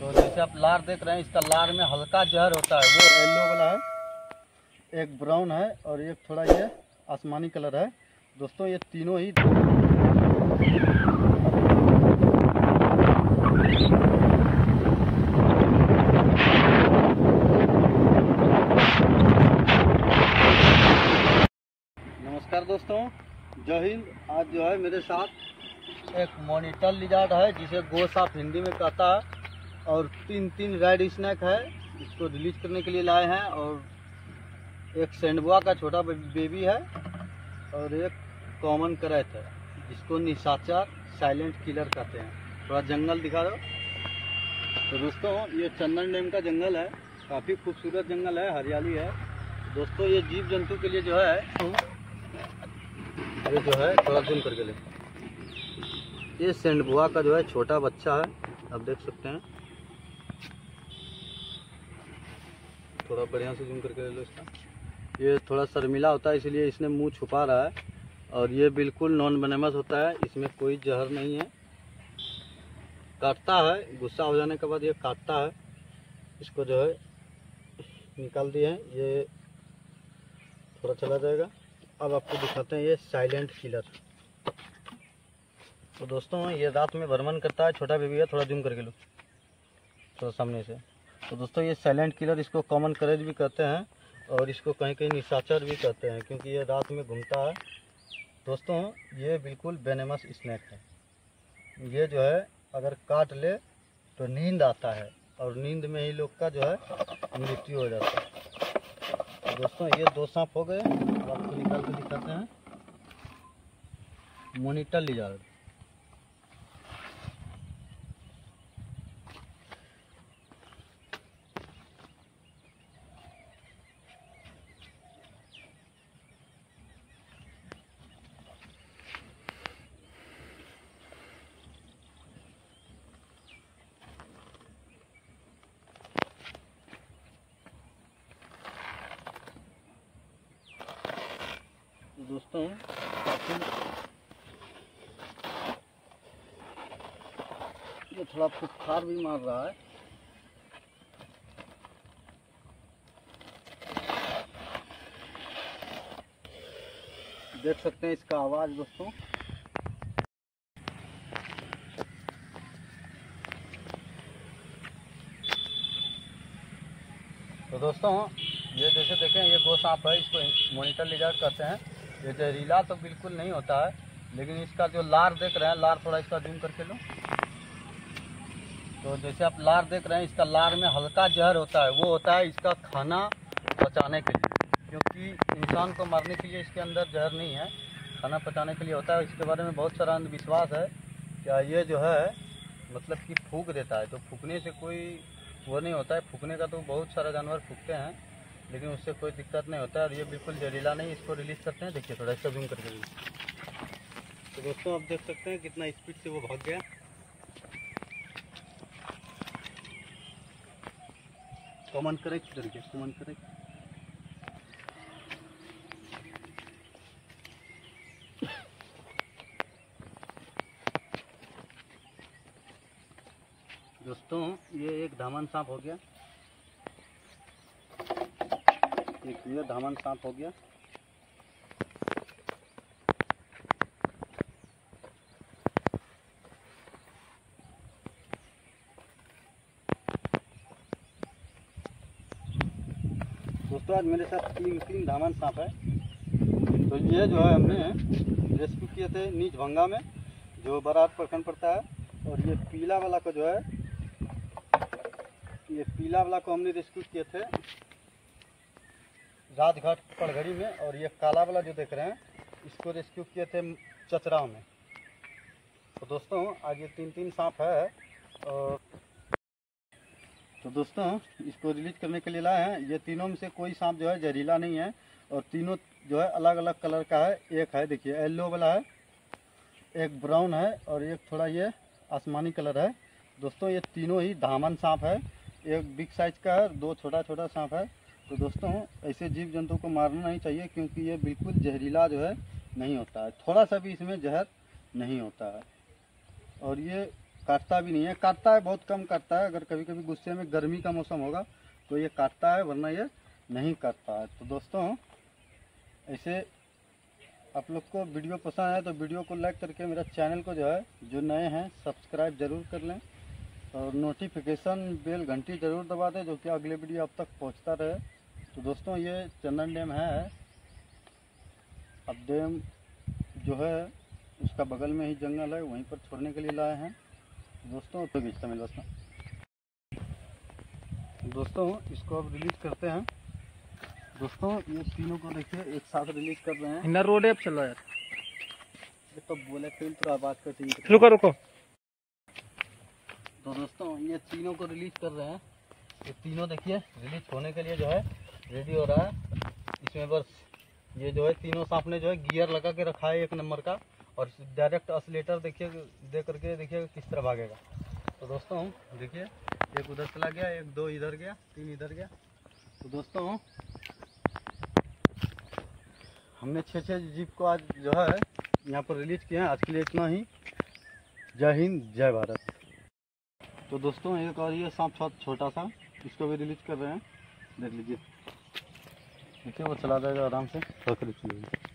तो जैसे आप लार देख रहे हैं, इसका लार में हल्का जहर होता है, वो येलो वाला है, एक ब्राउन है और एक थोड़ा ये आसमानी कलर है। दोस्तों ये तीनों ही दोस्तों जय हिंद। आज जो है मेरे साथ एक मॉनिटर लिजार्ड है जिसे गोसाप हिंदी में कहता है, और तीन रेड स्नैक है, इसको रिलीज करने के लिए लाए हैं, और एक सैंडबोआ का छोटा बेबी है और एक कॉमन करैत है जिसको निशाचर साइलेंट किलर कहते हैं। थोड़ा जंगल दिखा दो। तो दोस्तों ये चंदन डैम का जंगल है, काफ़ी खूबसूरत जंगल है, हरियाली है। दोस्तों ये जीव जंतु के लिए जो है ये जो है थोड़ा जूम करके ले, ये सैंडबोआ का जो है छोटा बच्चा है, आप देख सकते हैं। थोड़ा बढ़िया से जूम करके ले लो इसका। ये थोड़ा शर्मिला होता है इसलिए इसने मुंह छुपा रहा है, और ये बिल्कुल नॉन वेनेमस होता है, इसमें कोई जहर नहीं है। काटता है, गुस्सा हो जाने के बाद ये काटता है। इसको जो है निकाल दिए हैं, ये थोड़ा चला जाएगा। अब आपको दिखाते हैं ये साइलेंट किलर। तो दोस्तों ये रात में भ्रमण करता है, छोटा बेबी है, थोड़ा जूम करके लो, थोड़ा सामने से। तो दोस्तों ये साइलेंट किलर, इसको कॉमन करेट भी कहते हैं और इसको कहीं कहीं निशाचर भी कहते हैं, क्योंकि ये रात में घूमता है। दोस्तों ये बिल्कुल वेनेमस स्नैक है, ये जो है अगर काट ले तो नींद आता है, और नींद में ही लोग का जो है मृत्यु हो जाता है। दोस्तों ये दो सांप हो गए, अब आपको निकाल के दिखाते हैं मॉनिटर लिजार्ड। दोस्तों ये थोड़ा फुफकार भी मार रहा है। देख सकते हैं इसका आवाज। दोस्तों तो दोस्तों ये जैसे देखें ये गोसाप है, इसको मॉनिटर लिजार्ड कहते हैं। ये जहरीला तो बिल्कुल नहीं होता है, लेकिन इसका जो लार देख रहे हैं, लार थोड़ा इसका जूम करके लो। तो जैसे आप लार देख रहे हैं, इसका लार में हल्का जहर होता है, वो होता है इसका खाना पचाने के लिए, क्योंकि इंसान को मारने के लिए इसके अंदर जहर नहीं है, खाना पचाने के लिए होता है। इसके बारे में बहुत सारा अंधविश्वास है, क्या ये जो है मतलब कि फूंक देता है, तो फूंकने से कोई वो नहीं होता है। फूंकने का तो बहुत सारा जानवर फूंकते हैं, लेकिन उससे कोई दिक्कत नहीं होता है, और ये बिल्कुल जहरीला नहीं। इसको रिलीज करते हैं, देखिए थोड़ा इसका जूम करके। तो दोस्तों आप देख सकते हैं कितना स्पीड से वो भाग गया। कॉमन करेक्ट करके, कॉमन करेक्ट। दोस्तों ये एक धामन सांप हो गया, ये धामन सांप हो गया। दोस्तों आज मेरे साथ तीन धामन सांप है। तो ये जो है हमने रेस्क्यू किए थे निजभंगा में, जो बरात प्रखंड पड़ता है, और ये पीला वाला को जो है, ये पीला वाला को हमने रेस्क्यू किए थे राजघाट पड़घड़ी में, और ये काला वाला जो देख रहे हैं, इसको रेस्क्यू किए थे चचराव में। तो दोस्तों आज ये तीन सांप है, और तो दोस्तों इसको रिलीज करने के लिए लाए हैं। ये तीनों में से कोई सांप जो है जहरीला नहीं है, और तीनों जो है अलग अलग कलर का है। एक है देखिए येलो वाला है, एक ब्राउन है और एक थोड़ा ये आसमानी कलर है। दोस्तों ये तीनों ही धामन सांप है, एक बिग साइज का है, दो छोटा छोटा सांप है। तो दोस्तों ऐसे जीव जंतु को मारना नहीं चाहिए, क्योंकि ये बिल्कुल जहरीला जो है नहीं होता है, थोड़ा सा भी इसमें जहर नहीं होता है, और ये काटता भी नहीं है, काटता है बहुत कम काटता है, अगर कभी कभी गुस्से में गर्मी का मौसम होगा तो ये काटता है, वरना ये नहीं काटता है। तो दोस्तों ऐसे आप लोग को वीडियो पसंद आए तो वीडियो को लाइक करके मेरा चैनल को जो है, जो नए हैं सब्सक्राइब ज़रूर कर लें और नोटिफिकेशन बेल घंटी ज़रूर दबा दें, जो कि अगले वीडियो आप तक पहुंचता रहे। तो दोस्तों ये चंदन डैम है, अब डैम जो है उसका बगल में ही जंगल है, वहीं पर छोड़ने के लिए लाए हैं दोस्तों। तो खींचता मिल दोस्तों, दोस्तों इसको अब रिलीज करते हैं। दोस्तों ये तीनों को देखिए एक साथ रिलीज कर रहे हैं। रोड है, अब चलो यार। तो बोले फिर तो आवाज करते हैं। रुको रुको। तो दोस्तों ये तीनों को रिलीज कर रहे हैं, ये तीनों देखिए रिलीज होने के लिए जो है रेडी हो रहा है। इसमें बस ये जो है तीनों सांप ने जो है गियर लगा के रखा है एक नंबर का, और डायरेक्ट ऑसिलेटर देखिए दे करके देखिए किस तरह भागेगा। तो दोस्तों देखिए एक उधर चला गया, एक दो इधर गया, तीन इधर गया। तो दोस्तों हमने 6-6 जीप को आज जो है यहाँ पर रिलीज किया है। आज के लिए इतना ही, जय हिंद जय भारत। तो दोस्तों एक और ये सांप छोटा सा, इसको भी रिलीज कर रहे हैं, देख लीजिए, देखिए वो चला जाएगा आराम से।